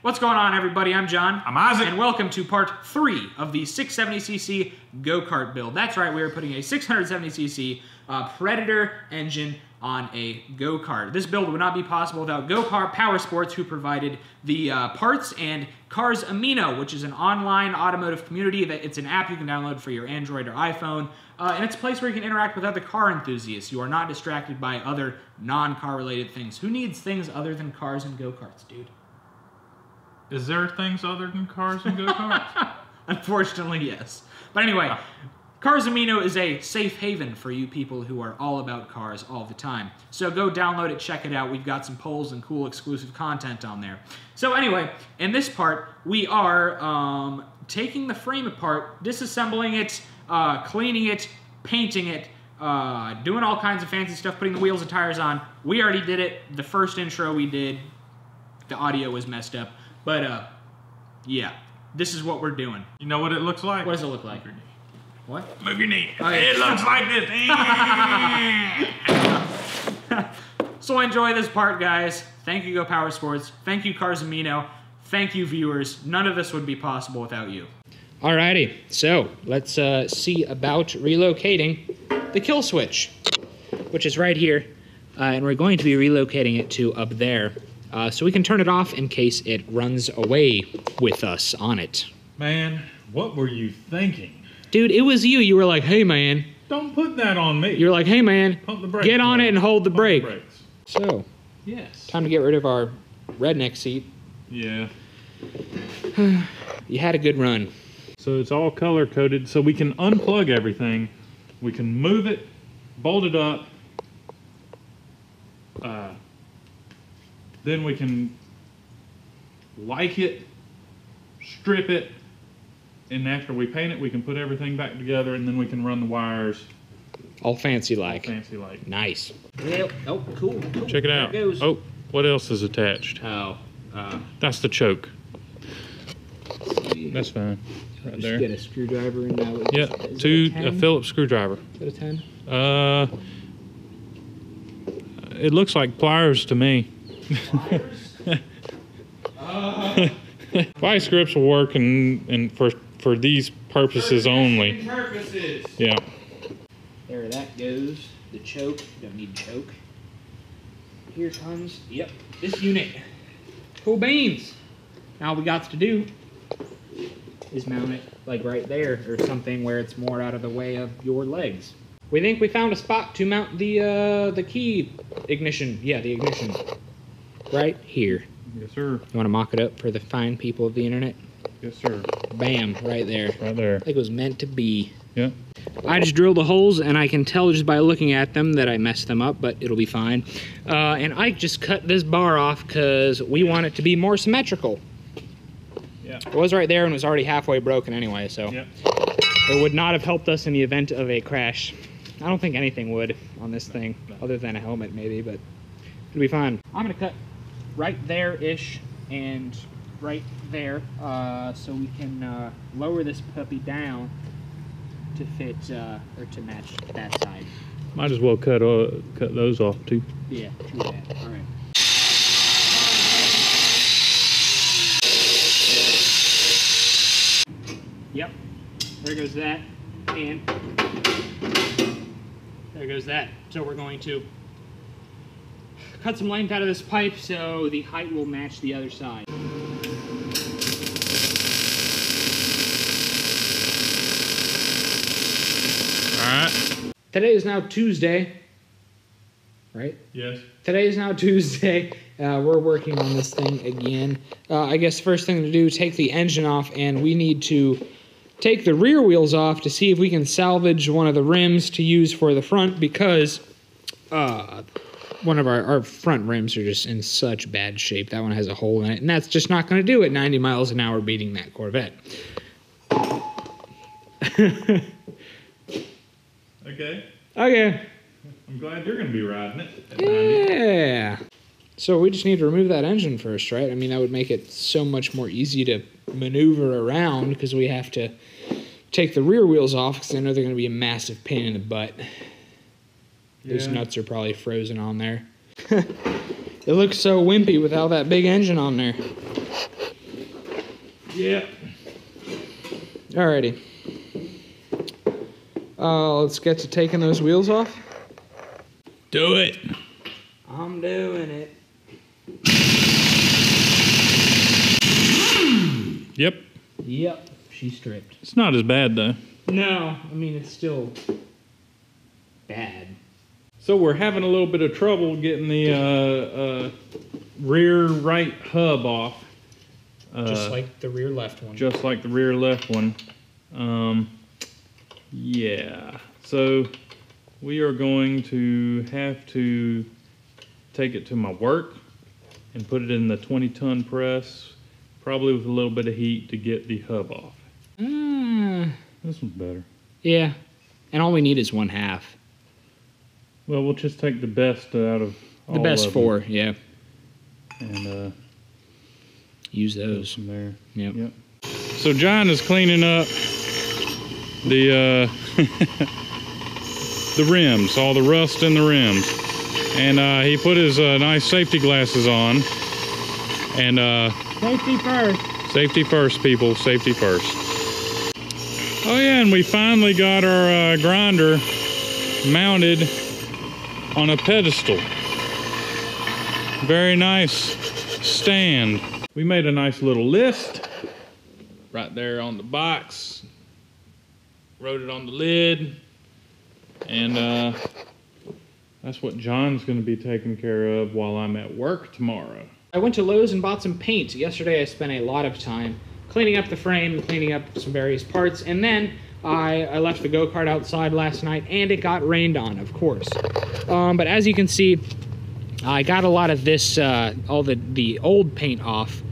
What's going on, everybody? I'm John. I'm Isaac. And welcome to part 3 of the 670cc go-kart build. That's right, we are putting a 670cc Predator engine on a go-kart. This build would not be possible without Go Kart Power Sports, who provided the parts, and Cars Amino, which is an online automotive community. It's an app you can download for your Android or iPhone, and it's a place where you can interact with other car enthusiasts. You are not distracted by other non-car related things. Who needs things other than cars and go-karts, dude? Is there things other than cars and go-karts? Unfortunately, yes. But anyway, Cars Amino is a safe haven for you people who are all about cars all the time. So go download it, check it out. We've got some polls and cool exclusive content on there. So anyway, in this part, we are taking the frame apart, disassembling it, cleaning it, painting it, doing all kinds of fancy stuff, putting the wheels and tires on. We already did it. The first intro we did, the audio was messed up. But, yeah, this is what we're doing. You know what it looks like? What does it look like? What? Move your knee. Okay. It looks like this. So enjoy this part, guys. Thank you, Go Power Sports. Thank you, Cars Amino. Thank you, viewers. None of this would be possible without you. Alrighty, so let's see about relocating the kill switch, which is right here. And we're going to be relocating it to up there. So we can turn it off in case it runs away with us on it. Man, what were you thinking? Dude, it was you. You were like, hey, man. Don't put that on me. You were like, hey, man, pump the brakes, get on it and hold the brake. So, yes. Time to get rid of our redneck seat. Yeah. You had a good run. So it's all color-coded, so we can unplug everything. We can move it, bolt it up. Then we can like it, strip it, and after we paint it, we can put everything back together, and then we can run the wires. All fancy-like. Fancy-like. Nice. Yep. Oh, cool. Check it out. There it goes. Oh, what else is attached? Oh. That's the choke. That's fine. Right just there. Get a screwdriver in now. Yep. A Phillips screwdriver. Is that a 10? It looks like pliers to me. Vice grips will work and for these purposes only. Purposes. Yeah. There that goes. The choke. Don't need choke. Here comes. Yep. This unit. Cool beans. Now what we got to do is mount it like right there or something where it's more out of the way of your legs. We think we found a spot to mount the key ignition. Yeah, the ignition. Right here. Yes, sir. You want to mock it up for the fine people of the internet? Yes, sir. Bam, right there. Right there. I think it was meant to be. Yeah. I just drilled the holes, and I can tell just by looking at them that I messed them up, but it'll be fine. And I just cut this bar off because we want it to be more symmetrical. Yeah. It was right there and was already halfway broken anyway, so yeah. It would not have helped us in the event of a crash. I don't think anything would on this thing, other than a helmet maybe, but it'll be fine. I'm going to cut right there-ish and right there, so we can lower this puppy down to fit or to match that side. Might as well cut those off too. Yeah, true that. All right. Yep. There goes that, and there goes that. So we're going to cut some length out of this pipe so the height will match the other side. Alright. Today is now Tuesday, right? Yes. Today is now Tuesday. We're working on this thing again. I guess first thing to do, take the engine off, and we need to take the rear wheels off to see if we can salvage one of the rims to use for the front, because one of our front rims are just in such bad shape. That one has a hole in it, and that's just not going to do it 90 miles an hour beating that Corvette. Okay. Okay. I'm glad you're going to be riding it at 90. Yeah. So we just need to remove that engine first, right? I mean, that would make it so much more easy to maneuver around because we have to take the rear wheels off because I know they're going to be a massive pain in the butt. Those nuts are probably frozen on there. It looks so wimpy with all that big engine on there. Yeah. Alrighty. Let's get to taking those wheels off. Do it. I'm doing it. Yep. Yep. She stripped. It's not as bad though. No, I mean it's still bad. So we're having a little bit of trouble getting the rear right hub off. Just like the rear left one. Just like the rear left one. Yeah. So we are going to have to take it to my work and put it in the 20-ton press, probably with a little bit of heat to get the hub off. This one's better. Yeah. And all we need is one half. Well, we'll just take the best out of all the best of four, them. Yeah. And use those from there. Yep. Yep. So John is cleaning up the the rims, all the rust in the rims, and he put his nice safety glasses on. And safety first. Safety first, people. Safety first. Oh yeah, and we finally got our grinder mounted on a pedestal. Very nice stand. We made a nice little list right there on the box, wrote it on the lid, and that's what John's going to be taking care of while I'm at work tomorrow. I went to Lowe's and bought some paint. Yesterday I spent a lot of time cleaning up the frame, cleaning up some various parts, and then I left the go-kart outside last night and it got rained on, of course. But as you can see, I got a lot of this, all the old paint off.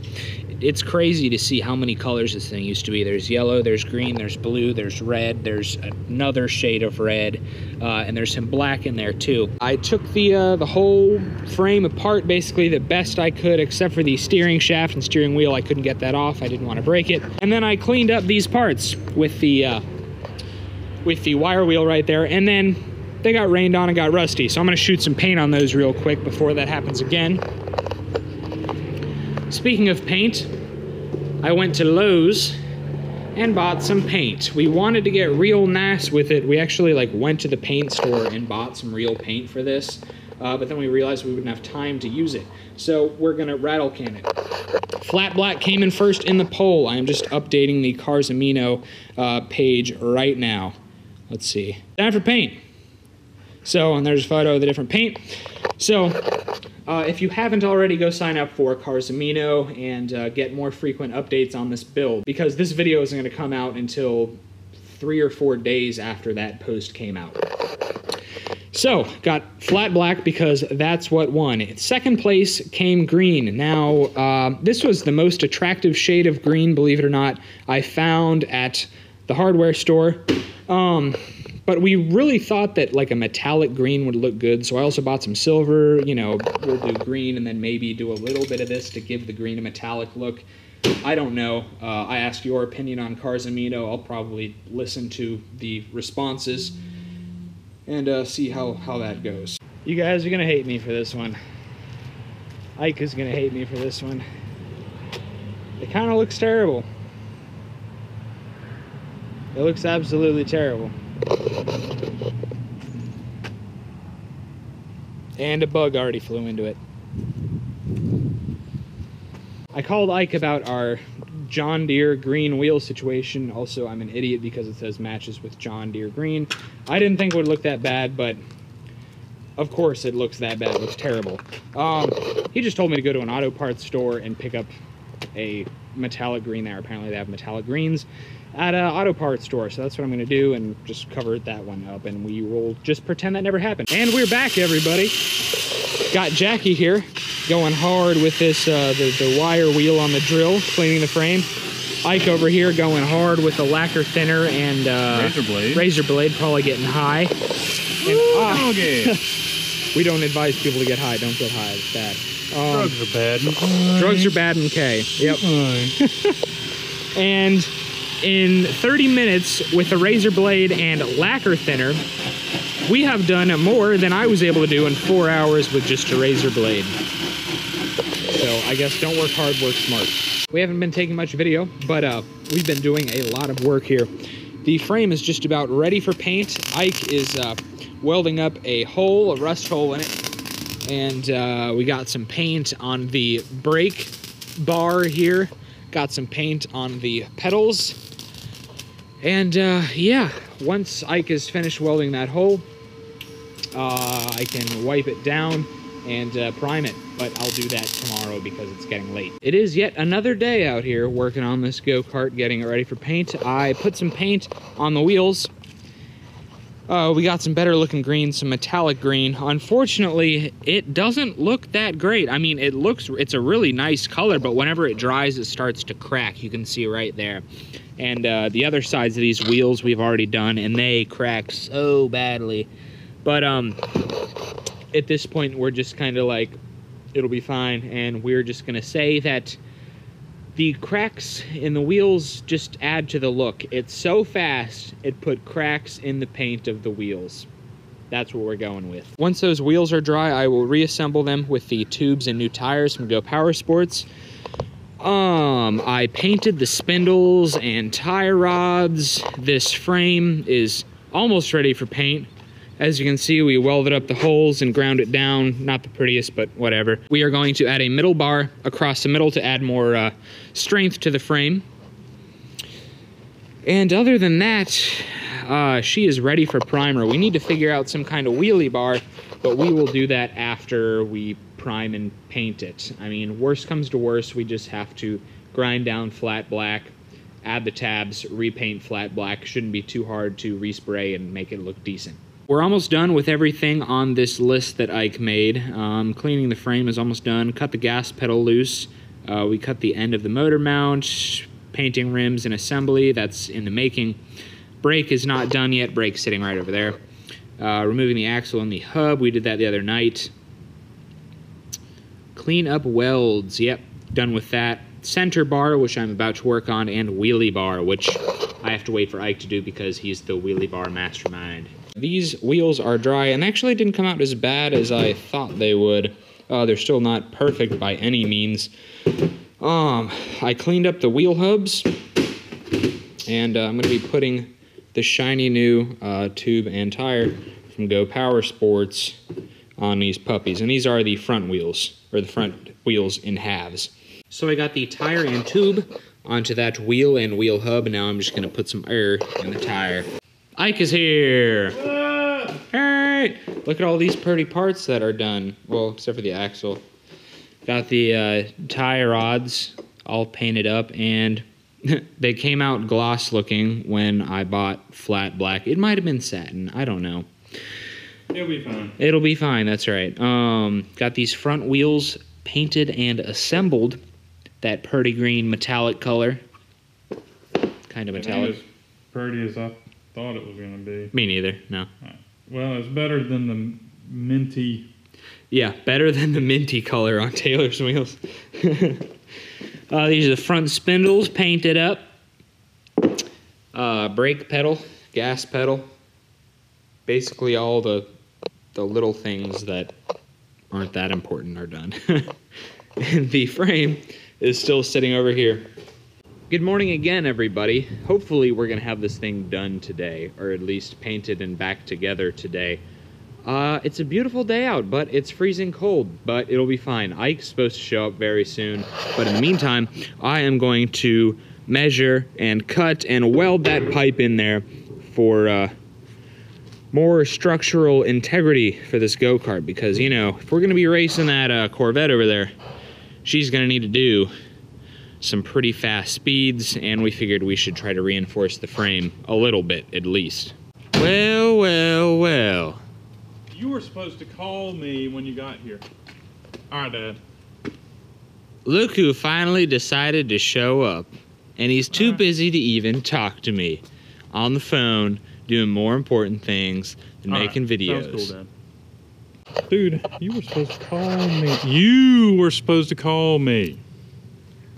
It's crazy to see how many colors this thing used to be. There's yellow, there's green, there's blue, there's red, there's another shade of red, and there's some black in there too. I took the whole frame apart basically the best I could, except for the steering shaft and steering wheel. I couldn't get that off. I didn't want to break it. And then I cleaned up these parts with the wire wheel right there, and then they got rained on and got rusty. So I'm gonna shoot some paint on those real quick before that happens again. Speaking of paint, I went to Lowe's and bought some paint. We wanted to get real nice with it. We actually like went to the paint store and bought some real paint for this, but then we realized we wouldn't have time to use it. So we're gonna rattle can it. Flat black came in first in the poll. I am just updating the Cars Amino page right now. Let's see. Time for paint. So, and there's a photo of the different paint. So, if you haven't already, go sign up for Cars Amino and get more frequent updates on this build, because this video isn't going to come out until 3 or 4 days after that post came out. So, got flat black because that's what won. Second place came green. Now, this was the most attractive shade of green, believe it or not, I found at the hardware store. But we really thought that like a metallic green would look good, so I also bought some silver. You know, we'll do green and then maybe do a little bit of this to give the green a metallic look. I don't know. I asked your opinion on Cars Amino. I'll probably listen to the responses and see how that goes. You guys are gonna hate me for this one. Ike is gonna hate me for this one. It kind of looks terrible. It looks absolutely terrible. And a bug already flew into it. I called Ike about our John Deere green wheel situation. Also, I'm an idiot because it says matches with John Deere green. I didn't think it would look that bad, but of course it looks that bad. It looks terrible. He just told me to go to an auto parts store and pick up a metallic green there. Apparently they have metallic greens at an auto parts store, so that's what I'm gonna do and just cover that one up, and we will just pretend that never happened. And we're back, everybody. Got Jackie here going hard with this the wire wheel on the drill, cleaning the frame. Ike over here going hard with the lacquer thinner and razor blade, probably getting high. And ooh, okay. We don't advise people to get high. Don't get high, it's bad. Drugs are bad. Drugs are bad, okay. Yep. And in 30 minutes with a razor blade and lacquer thinner, we have done more than I was able to do in 4 hours with just a razor blade. So I guess don't work hard, work smart. We haven't been taking much video, but we've been doing a lot of work here. The frame is just about ready for paint. Ike is welding up a hole, a rust hole in it. And we got some paint on the brake bar here. Got some paint on the pedals. And yeah, once Ike is finished welding that hole, I can wipe it down and prime it. But I'll do that tomorrow because it's getting late. It is yet another day out here working on this go-kart, getting it ready for paint. I put some paint on the wheels. We got some better looking green, some metallic green. Unfortunately, it doesn't look that great. I mean, it's a really nice color, but whenever it dries, it starts to crack. You can see right there. And the other sides of these wheels we've already done, and they crack so badly. But at this point, we're just kind of like, it'll be fine, and we're just gonna say that the cracks in the wheels just add to the look. It's so fast, it put cracks in the paint of the wheels. That's what we're going with. Once those wheels are dry, I will reassemble them with the tubes and new tires from Go Power Sports. I painted the spindles and tie rods. This frame is almost ready for paint. As you can see, we welded up the holes and ground it down. Not the prettiest, but whatever. We are going to add a middle bar across the middle to add more strength to the frame. And other than that, she is ready for primer. We need to figure out some kind of wheelie bar, but we will do that after we prime and paint it. I mean, worst comes to worst, we just have to grind down flat black, add the tabs, repaint flat black. Shouldn't be too hard to respray and make it look decent. We're almost done with everything on this list that Ike made. Cleaning the frame is almost done. Cut the gas pedal loose. We cut the end of the motor mount. Painting rims and assembly, that's in the making. Brake is not done yet. Brake's sitting right over there. Removing the axle and the hub, we did that the other night. Clean up welds, yep, done with that. Center bar, which I'm about to work on, and wheelie bar, which I have to wait for Ike to do because he's the wheelie bar mastermind. These wheels are dry and actually didn't come out as bad as I thought they would. They're still not perfect by any means. I cleaned up the wheel hubs, and I'm going to be putting the shiny new tube and tire from Go Power Sports on these puppies. And these are the front wheels, or the front wheels in halves. So I got the tire and tube onto that wheel and wheel hub, and now I'm just going to put some air in the tire. Ike is here. All right, look at all these pretty parts that are done. Well, except for the axle. Got the tie rods all painted up, and they came out gloss looking when I bought flat black. It might have been satin, I don't know. It'll be fine. It'll be fine, that's right. Got these front wheels painted and assembled, that pretty green metallic color. Kind of metallic. It is pretty as up. Thought it was gonna be. Me neither, no. Well, it's better than the minty. Yeah, better than the minty color on Taylor's wheels. These are the front spindles painted up. Brake pedal, gas pedal. Basically all the little things that aren't that important are done. And the frame is still sitting over here. Good morning again, everybody. Hopefully we're gonna have this thing done today, or at least painted and back together today. It's a beautiful day out, but it's freezing cold, but it'll be fine. Ike's supposed to show up very soon, but in the meantime, I am going to measure and cut and weld that pipe in there for more structural integrity for this go-kart, because, you know, if we're gonna be racing that Corvette over there, she's gonna need to do some pretty fast speeds, and we figured we should try to reinforce the frame a little bit, at least. Well, well, well. You were supposed to call me when you got here. All right, Dad. Look who finally decided to show up, and he's too busy to even talk to me on the phone, doing more important things than making videos. Sounds cool, Dad. Dude, you were supposed to call me. You were supposed to call me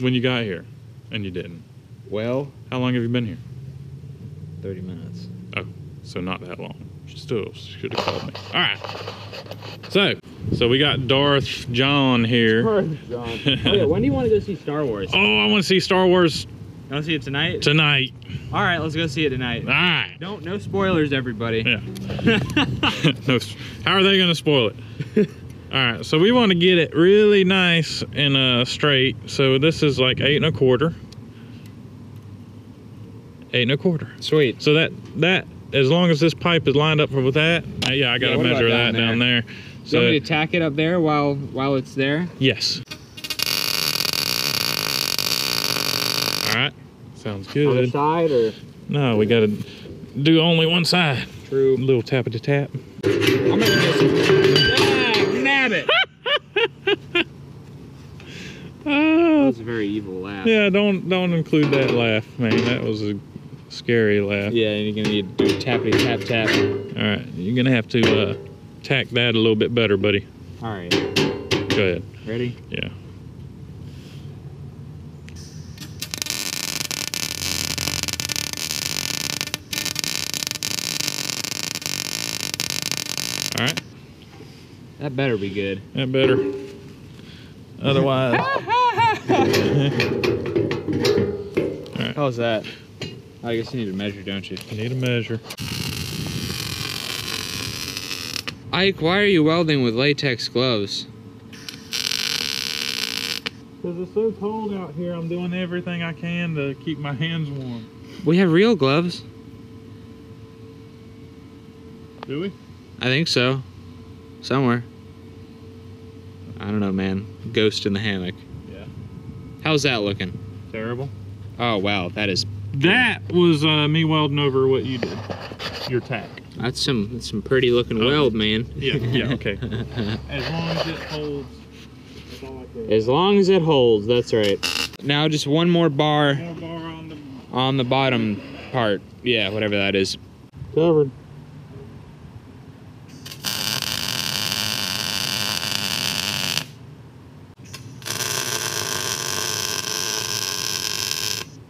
when you got here, and you didn't. Well, how long have you been here? 30 minutes. Oh, so not that long. She still should have called me. All right. So, So we got Darth John here. Darth John. Oh, yeah. When do you want to go see Star Wars? Oh, I want to see Star Wars. You want to see it tonight? Tonight. All right, let's go see it tonight. All right. Don't, no spoilers, everybody. Yeah. No, how are they going to spoil it? All right, so we want to get it really nice and straight. So this is like 8 1/4. 8 1/4. Sweet. So that as long as this pipe is lined up with that, yeah, I got to measure that down there. So you want me to tack it up there while it's there? Yes. All right, sounds good. Other side or? No, we got to do only one side. True. A little tappity tap. I'm gonna get some. Ah, nab it. That was a very evil laugh. Yeah, don't include that laugh, man. That was a scary laugh. Yeah, and you're gonna need to do tappity tap tap. All right, you're gonna have to. Tack that a little bit better, buddy. All right. Go ahead. Ready? Yeah. All right. That better be good. That better. Otherwise. All right. How's that? I guess you need a measure, don't you? You need a measure. Ike, why are you welding with latex gloves? Because it's so cold out here, I'm doing everything I can to keep my hands warm. We have real gloves. Do we? I think so. Somewhere. I don't know, man. Ghost in the hammock. Yeah. How's that looking? Terrible. Oh, wow. That is... That was me welding over what you did. Your tack. That's some pretty looking weld, man. Yeah, yeah, okay. As long as it holds. That's all I care. As long as it holds, that's right. Now just one more bar. One more bar on the bottom part. Yeah, whatever that is. Covered.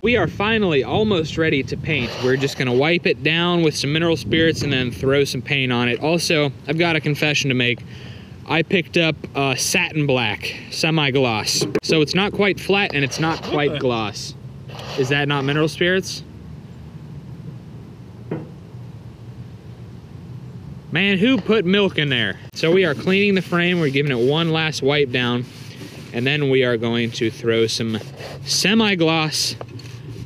We are finally almost ready to paint. We're just gonna wipe it down with some mineral spirits and then throw some paint on it. Also, I've got a confession to make. I picked up satin black, semi-gloss. So it's not quite flat and it's not quite gloss. Is that not mineral spirits? Man, who put milk in there? So we are cleaning the frame. We're giving it one last wipe down. And then we are going to throw some semi-gloss,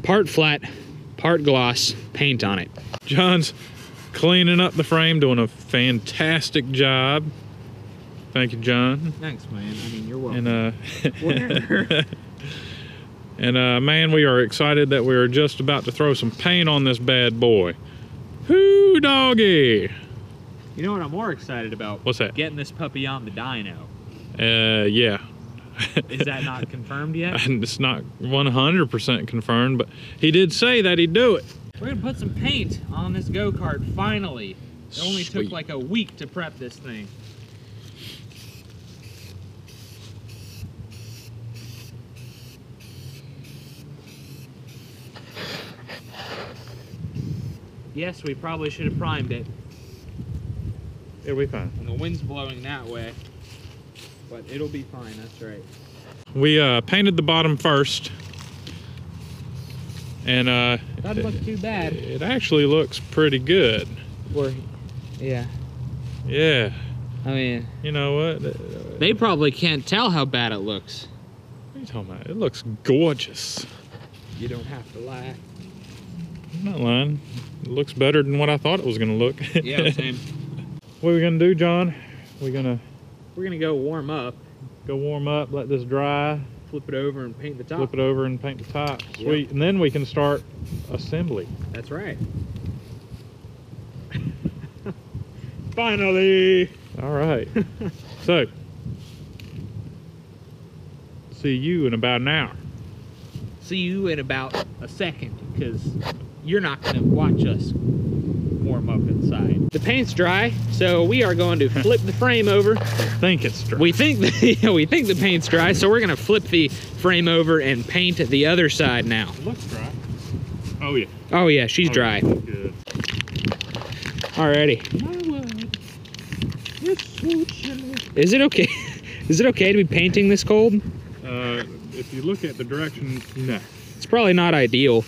part flat, part gloss paint on it. John's cleaning up the frame, doing a fantastic job. Thank you, John. Thanks, man. I mean, you're welcome. And, man, we are excited that we are just about to throw some paint on this bad boy. Hoo doggy! You know what I'm more excited about? What's that? Getting this puppy on the dyno. Yeah. Is that not confirmed yet? It's not 100% confirmed, but he did say that he'd do it. We're gonna put some paint on this go-kart, finally. It only took like a week to prep this thing. Yes, we probably should have primed it. It'll be fine. And the wind's blowing that way. But it'll be fine, that's right. We painted the bottom first. And doesn't look too bad. It actually looks pretty good. Or, yeah. Yeah. I mean, you know what? They probably can't tell how bad it looks. What are you talking about? It looks gorgeous. You don't have to lie. I'm not lying. It looks better than what I thought it was gonna look. Yeah, same. What are we gonna do, John? We're gonna go warm up. Go warm up, let this dry. Flip it over and paint the top. Flip it over and paint the top. Sweet, yep. And then we can start assembly. That's right. Finally! All right. So, see you in about an hour. See you in about a second, because you're not gonna watch us warm up inside. The paint's dry, so we are going to flip the frame over. Think it's dry. We think the paint's dry, so we're going to flip the frame over and paint the other side now. It looks dry. Oh yeah. Oh yeah, she's dry. Yeah, good. Alrighty. My word. It's so chilly. Is it okay? Is it okay to be painting this cold? If you look at the direction, no. It's probably not ideal.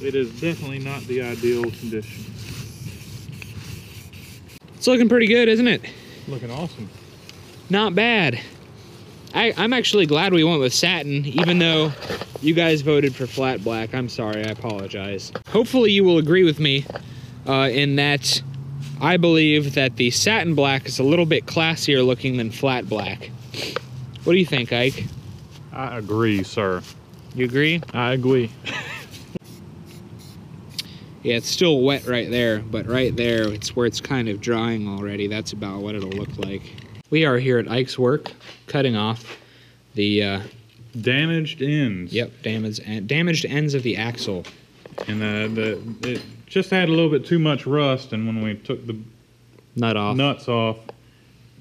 It is definitely not the ideal condition. It's looking pretty good, isn't it? Looking awesome. Not bad. I'm actually glad we went with satin, even though you guys voted for flat black. I'm sorry, I apologize. Hopefully you will agree with me in that I believe that the satin black is a little bit classier looking than flat black. What do you think, Ike? I agree, sir. You agree? I agree. Yeah, it's still wet right there, but right there, it's where it's kind of drying already. That's about what it'll look like. We are here at Ike's work, cutting off the damaged ends. Yep, damaged ends of the axle. And it just had a little bit too much rust, and when we took the nuts off,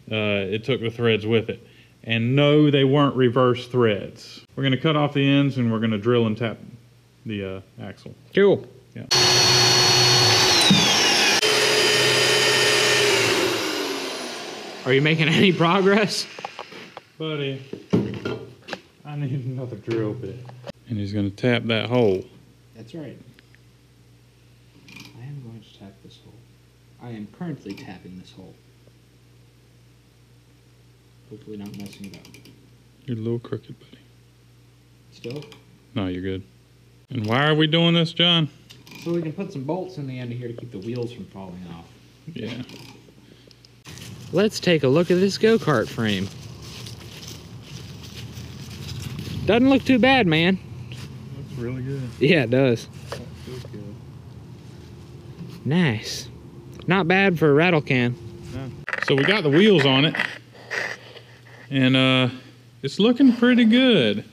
it took the threads with it. And no, they weren't reverse threads. We're gonna cut off the ends, and we're gonna drill and tap the axle. Cool. Yeah. Are you making any progress? Buddy, I need another drill bit. And he's gonna tap that hole. That's right. I am going to tap this hole. I am currently tapping this hole. Hopefully not messing it up. You're a little crooked, buddy. Still? No, you're good. And why are we doing this, John? So we can put some bolts in the end of here to keep the wheels from falling off. Yeah. Let's take a look at this go-kart frame. Doesn't look too bad, man. Looks really good. Yeah, it does. That feels good. Nice. Not bad for a rattle can. No. So we got the wheels on it. And it's looking pretty good.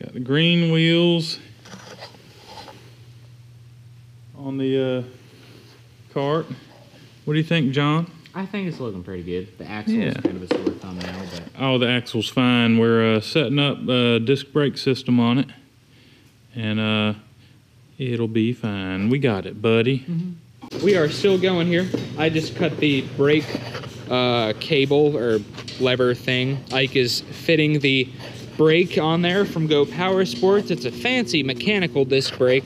Got the green wheels on the cart. What do you think, John? I think it's looking pretty good. The axle is kind of a sore thumb now, but... Oh, the axle's fine. We're setting up a disc brake system on it, and it'll be fine. We got it, buddy. Mm-hmm. We are still going here. I just cut the brake cable or lever thing. Ike is fitting the brake on there from Go Power Sports. It's a fancy mechanical disc brake.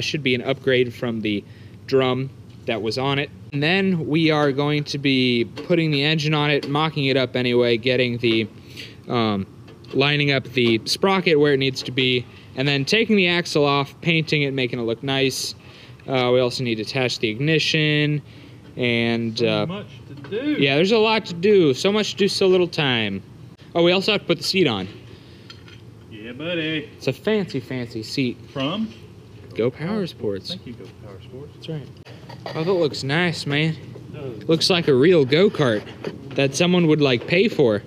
Should be an upgrade from the drum that was on it. And then we are going to be putting the engine on it, mocking it up anyway, getting the, lining up the sprocket where it needs to be, and then taking the axle off, painting it, making it look nice. We also need to attach the ignition, and much to do. Yeah, there's a lot to do. So much to do, so little time. Oh, we also have to put the seat on. Yeah, buddy. It's a fancy, fancy seat. From? Go Power Sports. Thank you, Go Power Sports. That's right. Oh, that looks nice, man. Looks like a real go-kart that someone would, like, pay for.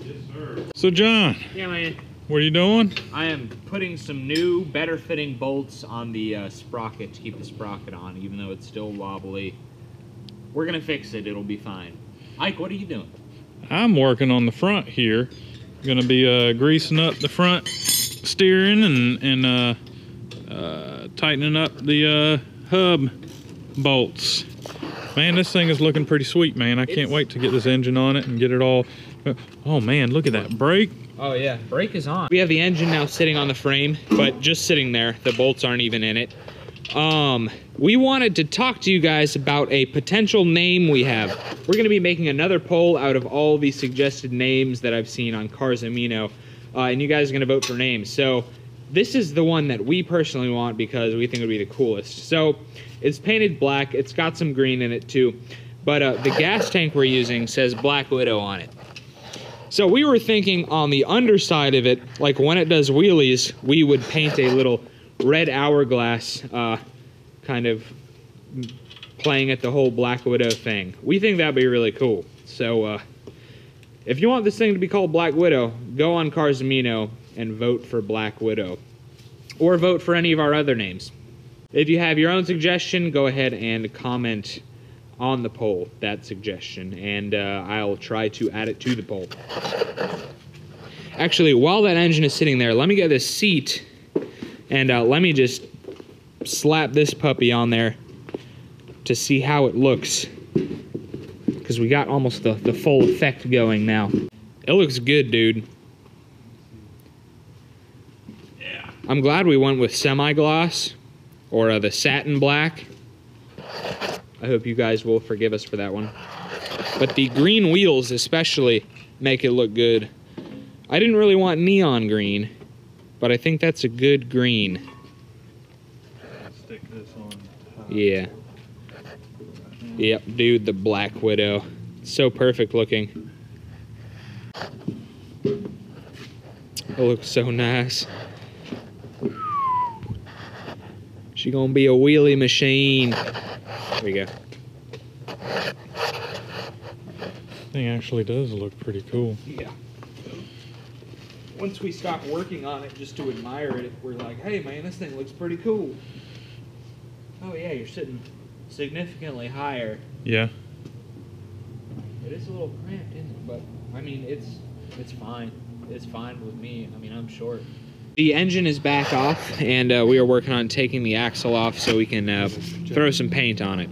Yes, sir. So, John. Yeah, man. What are you doing? I am putting some new, better-fitting bolts on the sprocket to keep the sprocket on, even though it's still wobbly. We're going to fix it. It'll be fine. Ike, what are you doing? I'm working on the front here. I'm going to be greasing up the front steering and tightening up the hub bolts. Man, this thing is looking pretty sweet, man. I can't wait to get this engine on it and get it all. Oh man, look at that brake. Oh yeah, brake is on. We have the engine now sitting on the frame, but just sitting there. The bolts aren't even in it. We wanted to talk to you guys about a potential name we have. We're going to be making another poll out of all the suggested names that I've seen on Cars Amino, and you guys are going to vote for names. So this is the one that we personally want because we think it would be the coolest. So it's painted black. It's got some green in it too. But the gas tank we're using says Black Widow on it. So we were thinking on the underside of it, like when it does wheelies, we would paint a little red hourglass kind of playing at the whole Black Widow thing. We think that'd be really cool. So if you want this thing to be called Black Widow, go on Cars Amino and vote for Black Widow, or vote for any of our other names. If you have your own suggestion, go ahead and comment on the poll, that suggestion, and I'll try to add it to the poll. Actually, while that engine is sitting there, let me get this seat, and let me just slap this puppy on there to see how it looks. because we got almost the full effect going now. It looks good, dude. Yeah. I'm glad we went with semi-gloss or the satin black. I hope you guys will forgive us for that one. But the green wheels especially make it look good. I didn't really want neon green, but I think that's a good green. Stick this on top. Yeah. Yep, dude, the Black Widow. So perfect looking. It looks so nice. She gonna be a wheelie machine. There you go. Thing actually does look pretty cool. Yeah. Once we stop working on it just to admire it, we're like, hey man, this thing looks pretty cool. Oh yeah, you're sitting significantly higher. Yeah. It is a little cramped, isn't it? But I mean, it's fine. It's fine with me. I mean, I'm short. The engine is back off, and we are working on taking the axle off so we can throw some paint on it.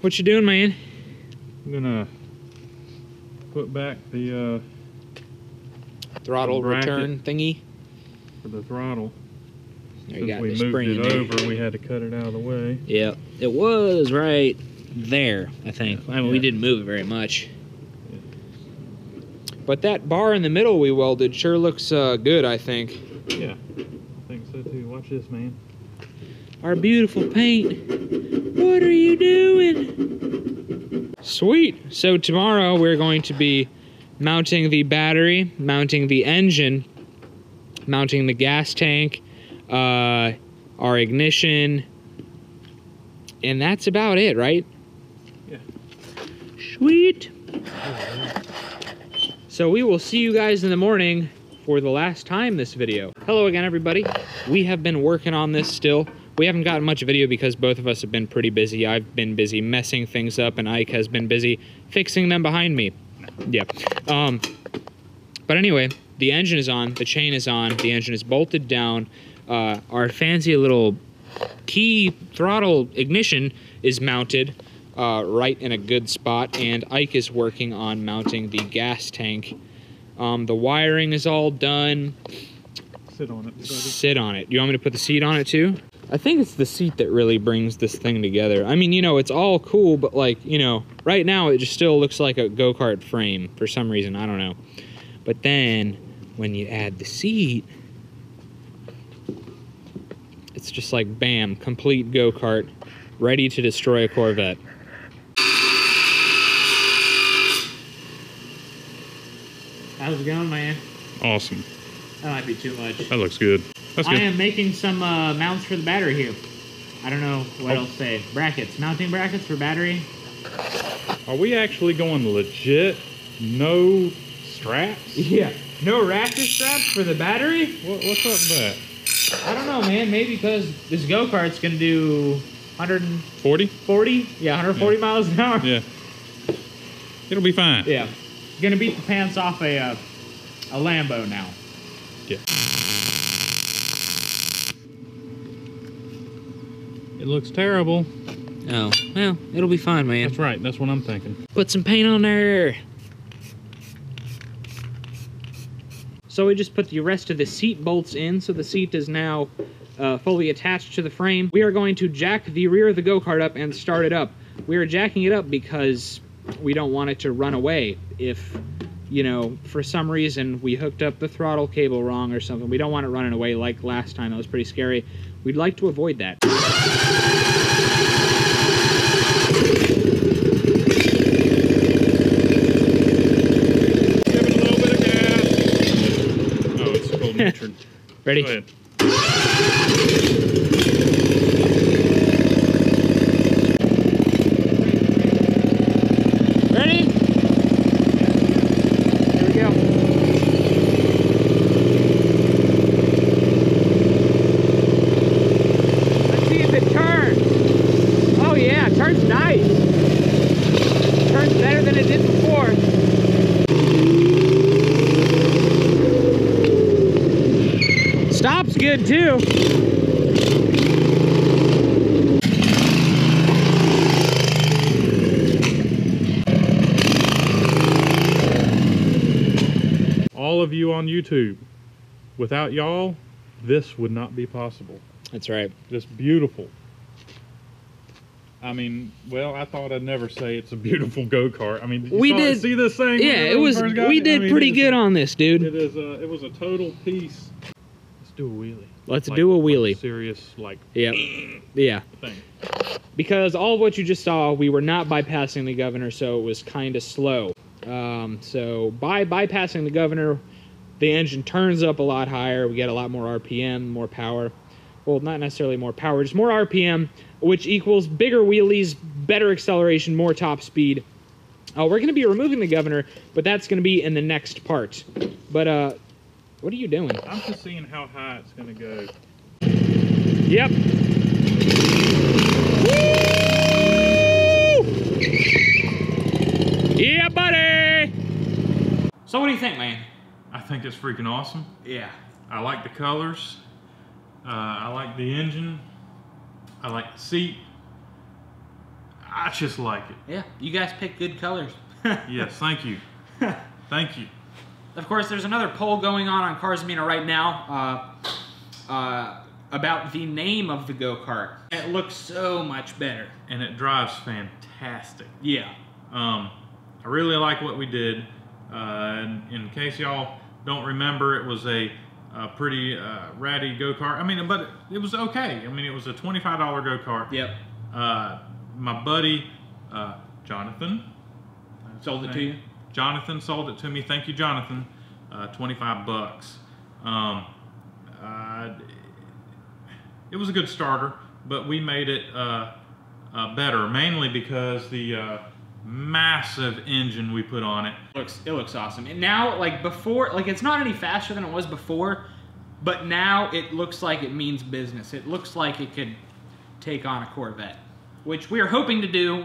What you doing, man? I'm gonna put back the throttle return thingy for the throttle. Since we moved it over, we had to cut it out of the way. Yep, it was right there, I think. I mean, we didn't move it very much. But that bar in the middle we welded sure looks good, I think. Yeah, I think so too. Watch this, man. Our beautiful paint. What are you doing? Sweet. So tomorrow we're going to be mounting the battery, mounting the engine, mounting the gas tank, our ignition, and that's about it, right? Yeah. Sweet. So we will see you guys in the morning for the last time this video. Hello again, everybody. We have been working on this still. We haven't gotten much video because both of us have been pretty busy. I've been busy messing things up, and Ike has been busy fixing them behind me. Yeah. But anyway, the engine is on, the chain is on, the engine is bolted down. Our fancy little key throttle ignition is mounted right in a good spot, and Ike is working on mounting the gas tank. The wiring is all done. Sit on it. Buddy. Sit on it. You want me to put the seat on it too? I think it's the seat that really brings this thing together. I mean, you know, it's all cool, but like, you know, right now it just still looks like a go-kart frame for some reason. I don't know. But then when you add the seat, it's just like, bam, complete go-kart, ready to destroy a Corvette. How's it going, man? Awesome. That might be too much. That looks good. That's good. I am making some mounts for the battery here. I don't know what else to say. Brackets. Mounting brackets for battery. Are we actually going legit? No straps? Yeah. No ratchet straps for the battery? What's up with that? I don't know, man. Maybe because this go-kart's going to do 140? 40? Yeah, 140 miles an hour. Yeah. It'll be fine. Yeah. Going to beat the pants off a Lambo now. Yeah. It looks terrible. Oh, well, it'll be fine, man. That's right. That's what I'm thinking. Put some paint on there. So we just put the rest of the seat bolts in, so the seat is now fully attached to the frame. We are going to jack the rear of the go-kart up and start it up. We are jacking it up because we don't want it to run away if, you know, for some reason we hooked up the throttle cable wrong or something. We don't want it running away like last time. That was pretty scary. We'd like to avoid that. Ready? Go ahead. Ready? There we go. Let's see if it turns. Oh yeah, it turns nice. It turns better than it did before. Stop's good too. all of you on YouTube. Without y'all, this would not be possible. That's right. Just beautiful. I mean, well, I thought I'd never say it's a beautiful go-kart. I mean, did you see this thing? Yeah, it was. We did pretty good on this, dude. It is. It was a total piece. Let's do a wheelie. Let's do a wheelie. Like serious, like. Yeah. Yeah. Thing. Because all of what you just saw, we were not bypassing the governor, so it was kind of slow. So by bypassing the governor, the engine turns up a lot higher. We get a lot more RPM, more power. Well, not necessarily more power, just more RPM, which equals bigger wheelies, better acceleration, more top speed. We're going to be removing the governor, but that's going to be in the next part. But what are you doing? I'm just seeing how high it's going to go. Yep. Woo! Yeah, buddy! So what do you think, man? I think it's freaking awesome. Yeah. I like the colors. I like the engine. I like the seat. I just like it. Yeah, you guys pick good colors. Yes, thank you. Thank you. Of course, there's another poll going on Cars Amino right now about the name of the go-kart. It looks so much better. And it drives fantastic. Yeah. I really like what we did. In case y'all don't remember, it was a pretty ratty go-kart. I mean, but it was okay. I mean, it was a $25 go-kart. Yep. My buddy, Jonathan. Sold it to you? Jonathan sold it to me. Thank you, Jonathan. 25 bucks. It was a good starter, but we made it better, mainly because the massive engine we put on it. It looks awesome. And now, like before, like it's not any faster than it was before, but now it looks like it means business. It looks like it could take on a Corvette, which we are hoping to do.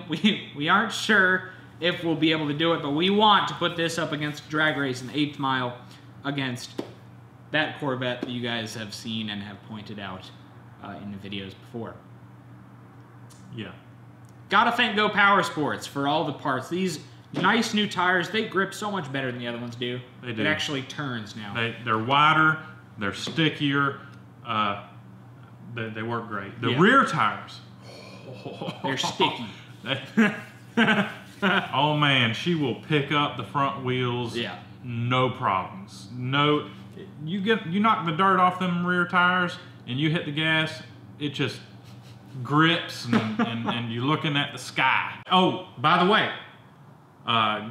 We aren't sure if we'll be able to do it, but we want to put this up against drag race in the 8th mile against that Corvette that you guys have seen and have pointed out in the videos before. Yeah. Gotta thank Go Power Sports for all the parts. These nice new tires, they grip so much better than the other ones do. They do. It actually turns now. They're wider, they're stickier, they work great. The rear tires. They're sticky. Oh man, she will pick up the front wheels. Yeah. No problems. No, you knock the dirt off them rear tires and you hit the gas, it just grips and you're looking at the sky. Oh, by the way,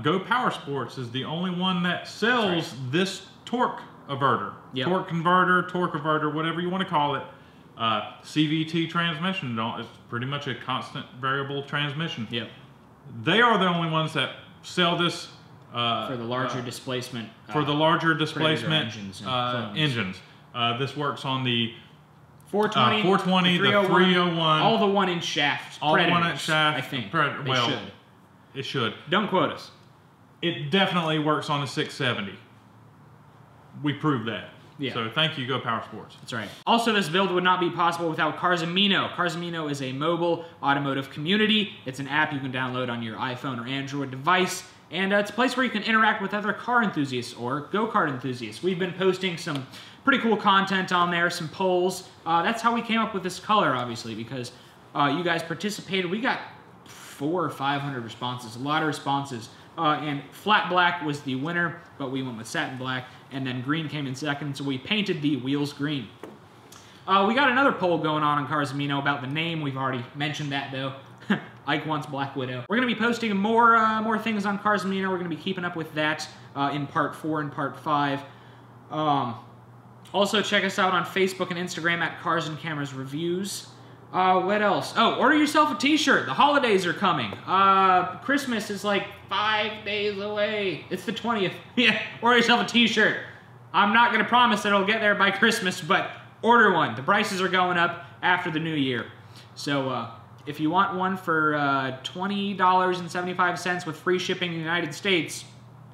Go Power Sports is the only one that sells this torque averter. Yep. Torque converter, whatever you want to call it. CVT transmission. It's pretty much a constant variable transmission. Yep. They are the only ones that sell this for the larger displacement. For the larger displacement engines. This works on the 420, the 301. All the 1-inch shafts. All the 1-inch shafts. I think. Well, it should. Don't quote us. It definitely works on the 670. We proved that. Yeah. So thank you, Go Power Sports. That's right. Also, this build would not be possible without Cars Amino. Cars Amino is a mobile automotive community. It's an app you can download on your iPhone or Android device. And it's a place where you can interact with other car enthusiasts or go-kart enthusiasts. We've been posting some pretty cool content on there, some polls. That's how we came up with this color, obviously, because you guys participated. We got 400 or 500 responses, a lot of responses. And flat black was the winner, but we went with satin black, and then green came in second, so we painted the wheels green. We got another poll going on Cars Amino about the name. We've already mentioned that, though. Ike wants Black Widow. We're going to be posting more things on Cars Amino. We're going to be keeping up with that in Part 4 and Part 5. Also, check us out on Facebook and Instagram at Cars and Cameras Reviews. What else? Oh, order yourself a t-shirt. The holidays are coming. Christmas is like 5 days away. It's the 20th. Yeah, order yourself a t-shirt. I'm not going to promise that it'll get there by Christmas, but order one. The prices are going up after the new year. So if you want one for $20.75 with free shipping in the United States,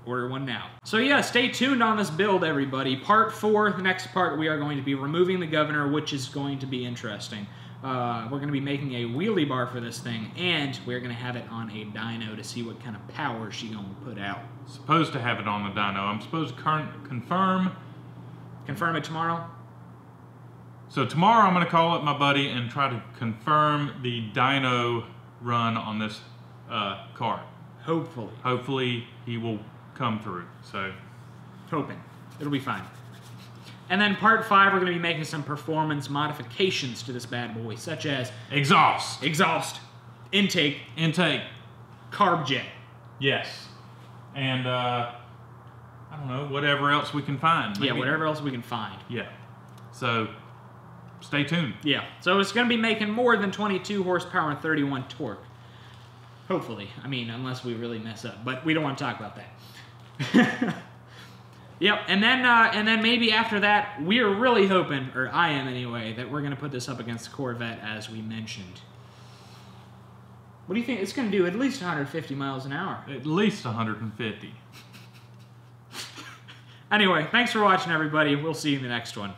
order one now. So yeah, stay tuned on this build, everybody. Part 4, the next part, we are going to be removing the governor, which is going to be interesting. We're going to be making a wheelie bar for this thing, and we're going to have it on a dyno to see what kind of power she's going to put out. Supposed to have it on the dyno. I'm supposed to confirm. Confirm it tomorrow? So tomorrow I'm going to call up my buddy and try to confirm the dyno run on this car. Hopefully. Hopefully he will come through. So hoping. It'll be fine. And then part 5, we're going to be making some performance modifications to this bad boy, such as... exhaust. Exhaust. Intake. Intake. Carb jet. Yes. And, I don't know, whatever else we can find. Maybe. Yeah, whatever else we can find. Yeah. So, stay tuned. Yeah. So it's going to be making more than 22 horsepower and 31 torque. Hopefully. I mean, unless we really mess up. But we don't want to talk about that. Yep. And then maybe after that, we're really hoping, or I am anyway, that we're going to put this up against the Corvette as we mentioned. What do you think? It's going to do at least 150 miles an hour. At least 150. Anyway, thanks for watching, everybody. We'll see you in the next one.